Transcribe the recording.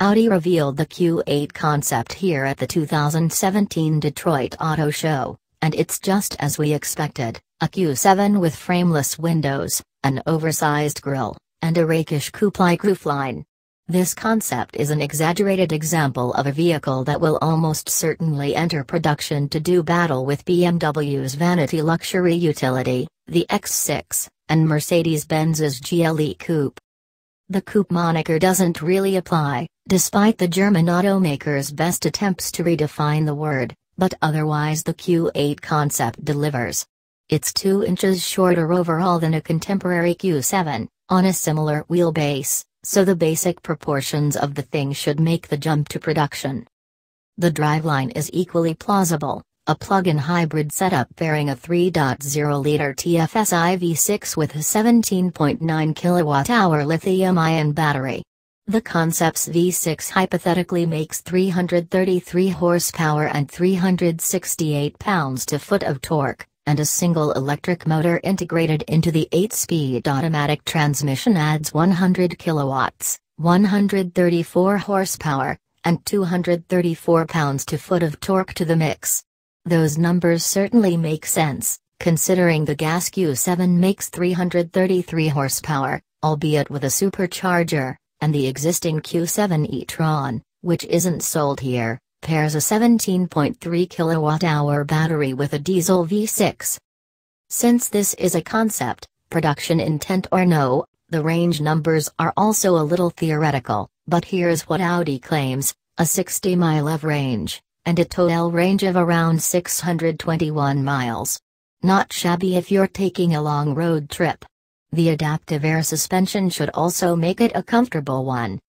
Audi revealed the Q8 concept here at the 2017 Detroit Auto Show, and it's just as we expected, a Q7 with frameless windows, an oversized grille, and a rakish coupe-like roofline. This concept is an exaggerated example of a vehicle that will almost certainly enter production to do battle with BMW's vanity luxury utility, the X6, and Mercedes-Benz's GLE coupe. The coupe moniker doesn't really apply, despite the German automaker's best attempts to redefine the word, but otherwise the Q8 concept delivers. It's 2 inches shorter overall than a contemporary Q7, on a similar wheelbase, so the basic proportions of the thing should make the jump to production. The driveline is equally plausible, a plug-in hybrid setup bearing a 3.0-liter TFSI V6 with a 17.9 kWh lithium-ion battery. The concept's V6 hypothetically makes 333 horsepower and 368 pounds-to-foot of torque, and a single electric motor integrated into the 8-speed automatic transmission adds 100 kilowatts, 134 horsepower, and 234 pounds-to-foot of torque to the mix. Those numbers certainly make sense, considering the gas Q7 makes 333 horsepower, albeit with a supercharger, and the existing Q7 e-tron, which isn't sold here, pairs a 17.3 kWh battery with a diesel V6. Since this is a concept, production intent or no, the range numbers are also a little theoretical, but here's what Audi claims, a 60 mile of range, and a total range of around 621 miles. Not shabby if you're taking a long road trip. The adaptive air suspension should also make it a comfortable one,